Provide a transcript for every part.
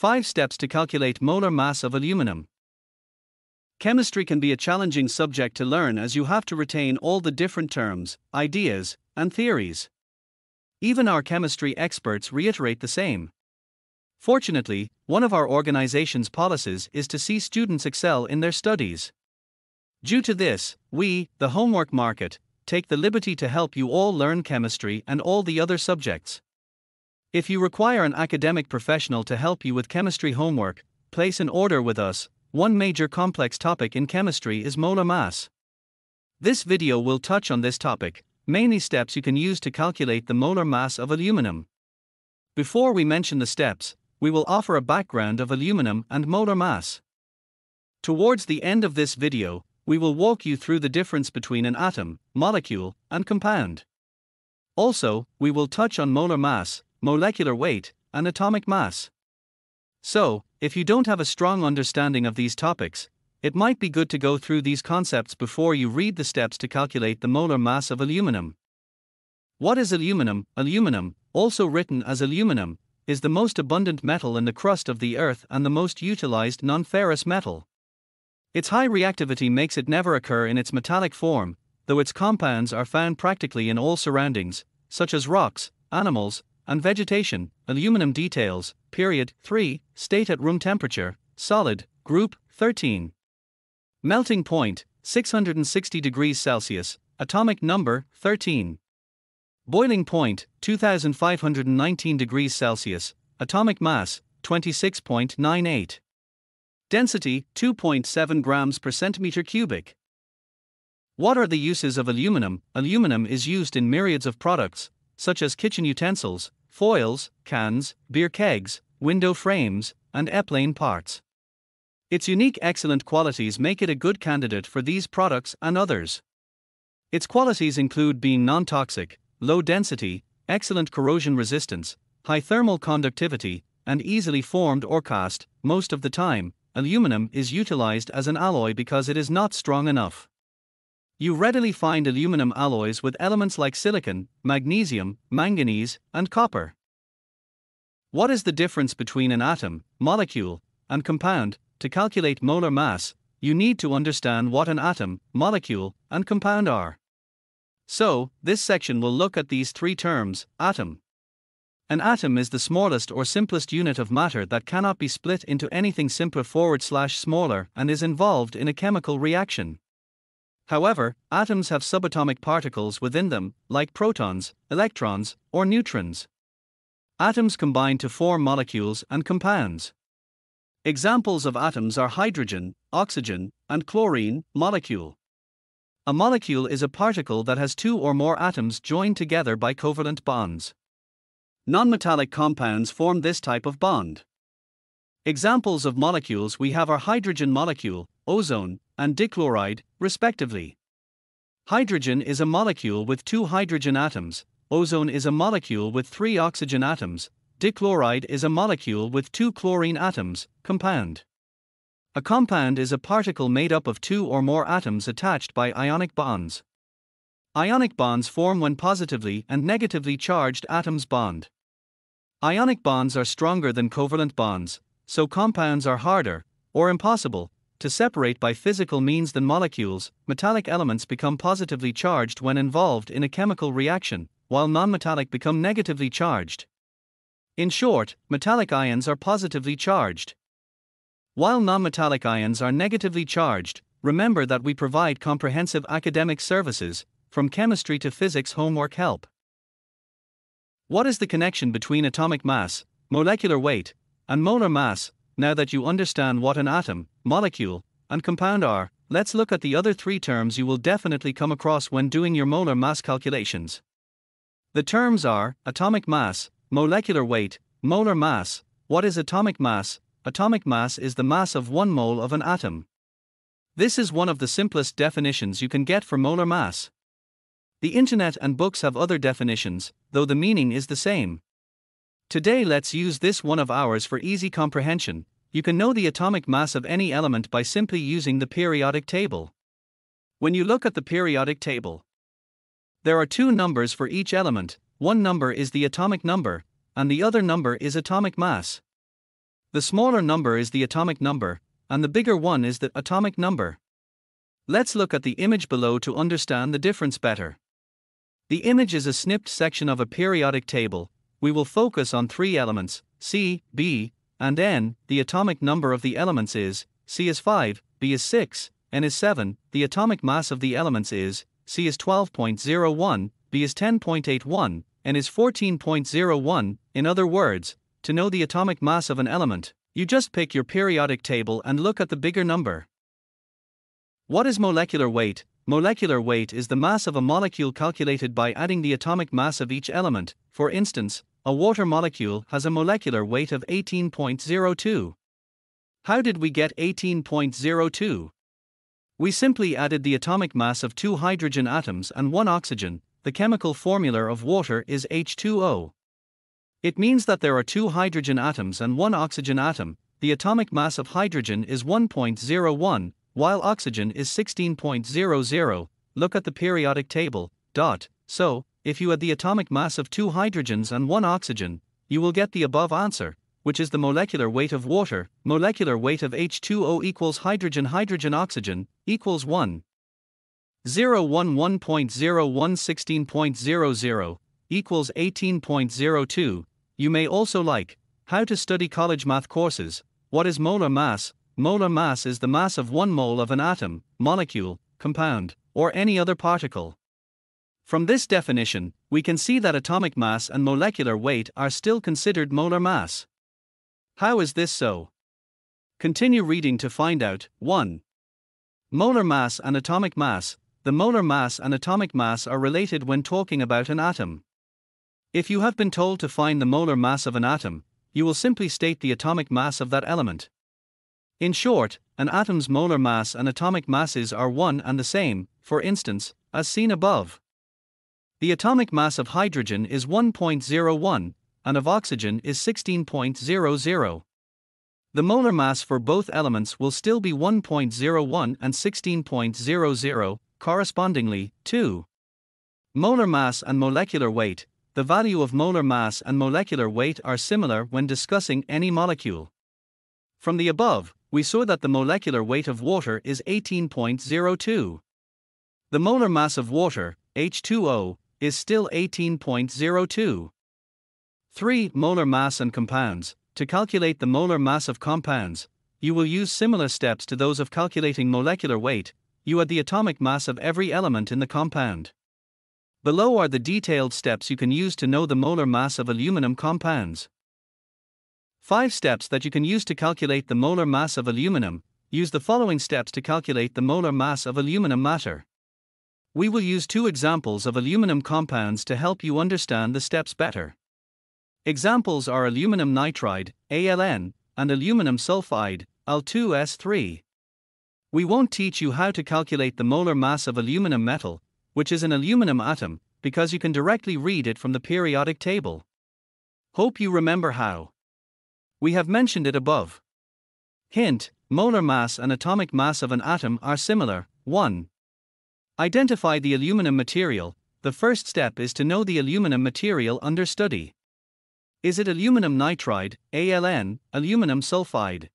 5 Steps to Calculate Molar Mass of Aluminum. Chemistry can be a challenging subject to learn, as you have to retain all the different terms, ideas, and theories. Even our chemistry experts reiterate the same. Fortunately, one of our organization's policies is to see students excel in their studies. Due to this, we, the Homework Market, take the liberty to help you all learn chemistry and all the other subjects. If you require an academic professional to help you with chemistry homework, place an order with us. One major complex topic in chemistry is molar mass. This video will touch on this topic, mainly steps you can use to calculate the molar mass of aluminum. Before we mention the steps, we will offer a background of aluminum and molar mass. Towards the end of this video, we will walk you through the difference between an atom, molecule, and compound. Also, we will touch on molar mass, molecular weight, and atomic mass. So, if you don't have a strong understanding of these topics, it might be good to go through these concepts before you read the steps to calculate the molar mass of aluminum. What is aluminum? Aluminum, also written as aluminium, is the most abundant metal in the crust of the earth and the most utilized non-ferrous metal. Its high reactivity makes it never occur in its metallic form, though its compounds are found practically in all surroundings, such as rocks, animals, and vegetation. Aluminum details, period 3, state at room temperature, solid, group 13. Melting point, 660 degrees Celsius, atomic number, 13. Boiling point, 2519 degrees Celsius, atomic mass, 26.98. Density, 2.7 grams per centimeter cubic. What are the uses of aluminum? Aluminum is used in myriads of products, such as kitchen utensils, foils, cans, beer kegs, window frames, and airplane parts. Its unique excellent qualities make it a good candidate for these products and others. Its qualities include being non-toxic, low density, excellent corrosion resistance, high thermal conductivity, and easily formed or cast. Most of the time, aluminum is utilized as an alloy because it is not strong enough. You readily find aluminum alloys with elements like silicon, magnesium, manganese, and copper. What is the difference between an atom, molecule, and compound? To calculate molar mass, you need to understand what an atom, molecule, and compound are. So, this section will look at these three terms. Atom. An atom is the smallest or simplest unit of matter that cannot be split into anything simpler /smaller and is involved in a chemical reaction. However, atoms have subatomic particles within them, like protons, electrons, or neutrons. Atoms combine to form molecules and compounds. Examples of atoms are hydrogen, oxygen, and chlorine. Molecule. A molecule is a particle that has two or more atoms joined together by covalent bonds. Nonmetallic compounds form this type of bond. Examples of molecules we have are hydrogen molecule, ozone, and dichloride, respectively. Hydrogen is a molecule with 2 hydrogen atoms, ozone is a molecule with 3 oxygen atoms, dichloride is a molecule with 2 chlorine atoms. Compound. A compound is a particle made up of 2 or more atoms attached by ionic bonds. Ionic bonds form when positively and negatively charged atoms bond. Ionic bonds are stronger than covalent bonds, so compounds are harder, or impossible, to separate by physical means than molecules. Metallic elements become positively charged when involved in a chemical reaction, while nonmetallic become negatively charged. In short, metallic ions are positively charged, while nonmetallic ions are negatively charged. Remember that we provide comprehensive academic services, from chemistry to physics homework help. What is the connection between atomic mass, molecular weight, and molar mass? Now that you understand what an atom, molecule, and compound are, let's look at the other three terms you will definitely come across when doing your molar mass calculations. The terms are atomic mass, molecular weight, molar mass. What is atomic mass? Atomic mass is the mass of 1 mole of an atom. This is one of the simplest definitions you can get for molar mass. The internet and books have other definitions, though the meaning is the same. Today let's use this one of ours for easy comprehension. You can know the atomic mass of any element by simply using the periodic table. When you look at the periodic table, there are 2 numbers for each element. One number is the atomic number, and the other number is atomic mass. The smaller number is the atomic number, and the bigger one is the atomic number. Let's look at the image below to understand the difference better. The image is a snipped section of a periodic table. We will focus on three elements, C, B, and N. The atomic number of the elements is, C is 5, B is 6, N is 7. The atomic mass of the elements is, C is 12.01, B is 10.81, N is 14.01. In other words, to know the atomic mass of an element, you just pick your periodic table and look at the bigger number. What is molecular weight? Molecular weight is the mass of a molecule calculated by adding the atomic mass of each element. For instance, a water molecule has a molecular weight of 18.02. How did we get 18.02? We simply added the atomic mass of two hydrogen atoms and one oxygen. The chemical formula of water is H2O. It means that there are two hydrogen atoms and one oxygen atom. The atomic mass of hydrogen is 1.01, while oxygen is 16.00. Look at the periodic table. So, if you add the atomic mass of two hydrogens and one oxygen, you will get the above answer, which is the molecular weight of water. Molecular weight of H2O equals hydrogen oxygen equals 1.011.01 16.00 equals 18.02. You may also like how to study college math courses. What is molar mass? Molar mass is the mass of 1 mole of an atom, molecule, compound, or any other particle. From this definition, we can see that atomic mass and molecular weight are still considered molar mass. How is this so? Continue reading to find out. 1. Molar mass and atomic mass. The molar mass and atomic mass are related when talking about an atom. If you have been told to find the molar mass of an atom, you will simply state the atomic mass of that element. In short, an atom's molar mass and atomic masses are one and the same, for instance, as seen above. The atomic mass of hydrogen is 1.01, and of oxygen is 16.00. The molar mass for both elements will still be 1.01 and 16.00, correspondingly. 2. Molar mass and molecular weight. The value of molar mass and molecular weight are similar when discussing any molecule. From the above, we saw that the molecular weight of water is 18.02. The molar mass of water, H2O, is still 18.02. 3. Molar mass and compounds. To calculate the molar mass of compounds, you will use similar steps to those of calculating molecular weight. You add the atomic mass of every element in the compound. Below are the detailed steps you can use to know the molar mass of aluminum compounds. 5 steps that you can use to calculate the molar mass of aluminum. Use the following steps to calculate the molar mass of aluminum matter. We will use 2 examples of aluminum compounds to help you understand the steps better. Examples are aluminum nitride, ALN, and aluminum sulfide, Al2S3. We won't teach you how to calculate the molar mass of aluminum metal, which is an aluminum atom, because you can directly read it from the periodic table. Hope you remember how. We have mentioned it above. Hint: molar mass and atomic mass of an atom are similar. 1. Identify the aluminum material. The first step is to know the aluminum material under study. Is it aluminum nitride, ALN, aluminum sulfide,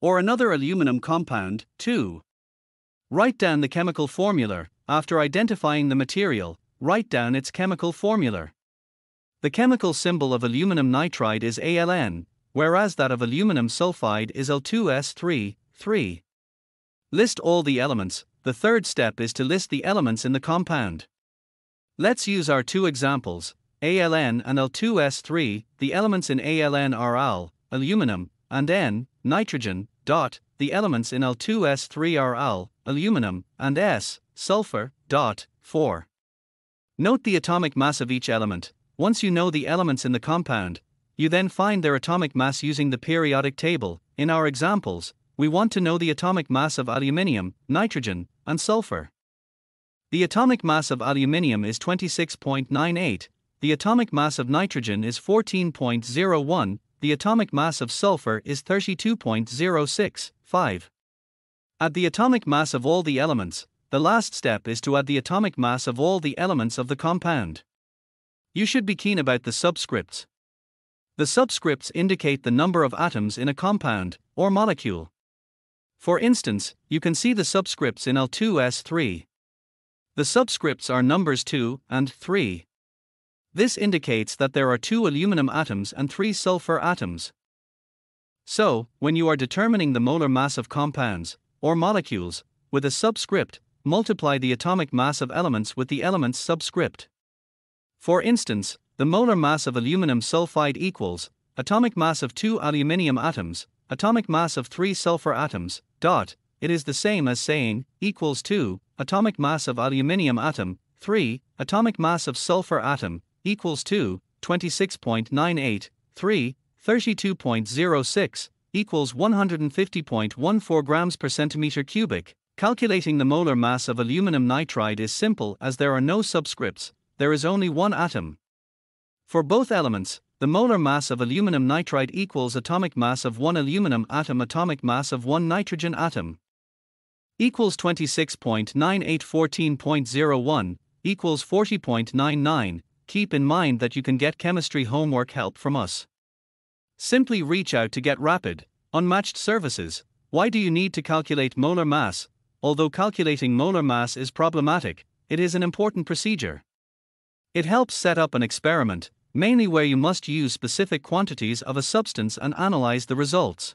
or another aluminum compound? 2. Write down the chemical formula. After identifying the material, write down its chemical formula. The chemical symbol of aluminum nitride is ALN, whereas that of aluminum sulfide is Al2S3. 3. List all the elements. The third step is to list the elements in the compound. Let's use our 2 examples, ALN and Al2S3. The elements in ALN are Al, aluminum, and N, nitrogen. The elements in Al2S3 are Al, aluminum, and S, sulfur. 4. Note the atomic mass of each element. Once you know the elements in the compound, you then find their atomic mass using the periodic table. In our examples, we want to know the atomic mass of aluminium, nitrogen, and sulfur. The atomic mass of aluminium is 26.98, the atomic mass of nitrogen is 14.01, the atomic mass of sulfur is 32.06. 5. Add the atomic mass of all the elements. The last step is to add the atomic mass of all the elements of the compound. You should be keen about the subscripts. The subscripts indicate the number of atoms in a compound or molecule. For instance, you can see the subscripts in Al2S3. The subscripts are numbers 2 and 3. This indicates that there are 2 aluminum atoms and 3 sulfur atoms. So, when you are determining the molar mass of compounds or molecules with a subscript, multiply the atomic mass of elements with the element's subscript. For instance, the molar mass of aluminum sulfide equals atomic mass of 2 aluminium atoms, atomic mass of 3 sulfur atoms, It is the same as saying, equals 2, atomic mass of aluminium atom, 3, atomic mass of sulfur atom, equals 2, 26.98, 3, 32.06, equals 150.14 grams per centimeter cubic. Calculating the molar mass of aluminum nitride is simple as there are no subscripts, there is only one atom. For both elements, the molar mass of aluminum nitride equals atomic mass of 1 aluminum atom, atomic mass of 1 nitrogen atom, equals 26.98, 14.01, equals 40.99. Keep in mind that you can get chemistry homework help from us. Simply reach out to get rapid, unmatched services. Why do you need to calculate molar mass? Although calculating molar mass is problematic, it is an important procedure. It helps set up an experiment, mainly where you must use specific quantities of a substance and analyze the results.